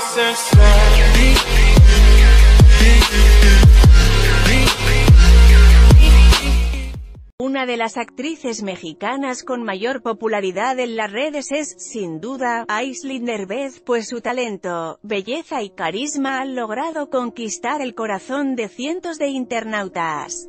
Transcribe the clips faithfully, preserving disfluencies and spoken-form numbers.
hacer ser. Una de las actrices mexicanas con mayor popularidad en las redes es, sin duda, Aislinn Derbez, pues su talento, belleza y carisma han logrado conquistar el corazón de cientos de internautas.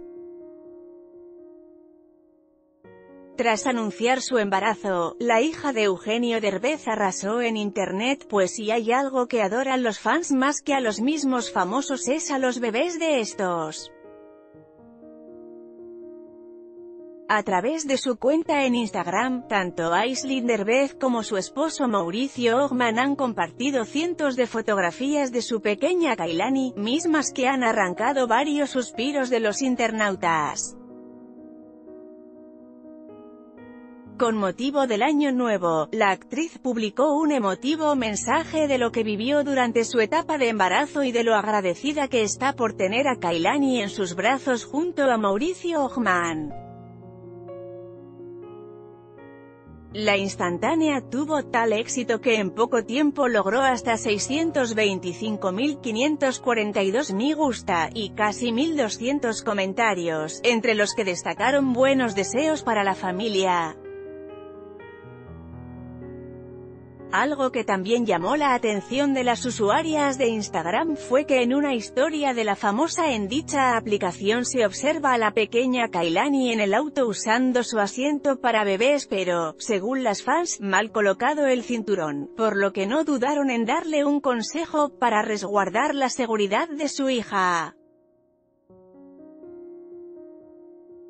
Tras anunciar su embarazo, la hija de Eugenio Derbez arrasó en internet, pues si hay algo que adoran los fans más que a los mismos famosos es a los bebés de estos. A través de su cuenta en Instagram, tanto Aislinn Derbez como su esposo Mauricio Ochmann han compartido cientos de fotografías de su pequeña Kailani, mismas que han arrancado varios suspiros de los internautas. Con motivo del Año Nuevo, la actriz publicó un emotivo mensaje de lo que vivió durante su etapa de embarazo y de lo agradecida que está por tener a Kailani en sus brazos junto a Mauricio Ochmann. La instantánea tuvo tal éxito que en poco tiempo logró hasta seiscientos veinticinco mil quinientos cuarenta y dos me gusta y casi mil doscientos comentarios, entre los que destacaron buenos deseos para la familia. Algo que también llamó la atención de las usuarias de Instagram fue que en una historia de la famosa en dicha aplicación se observa a la pequeña Kailani en el auto usando su asiento para bebés pero, según las fans, mal colocado el cinturón, por lo que no dudaron en darle un consejo para resguardar la seguridad de su hija.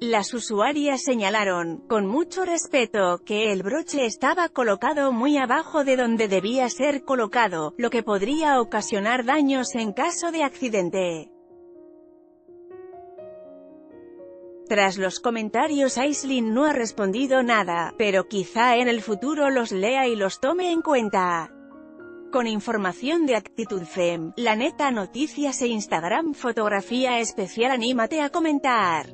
Las usuarias señalaron, con mucho respeto, que el broche estaba colocado muy abajo de donde debía ser colocado, lo que podría ocasionar daños en caso de accidente. Tras los comentarios, Aislinn no ha respondido nada, pero quizá en el futuro los lea y los tome en cuenta. Con información de ActitudFem, La Neta Noticias e Instagram Fotografía Especial. Anímate a comentar.